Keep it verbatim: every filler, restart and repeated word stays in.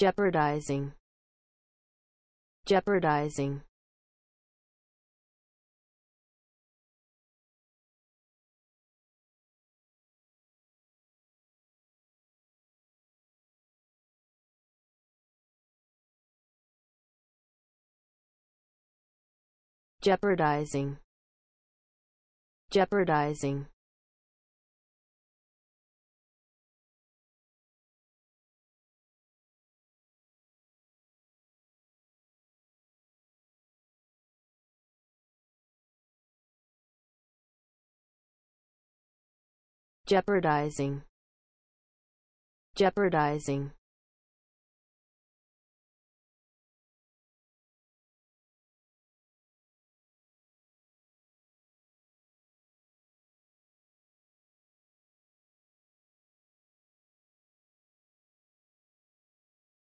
Jeopardizing, jeopardizing. Jeopardizing, jeopardizing. Jeopardizing, jeopardizing.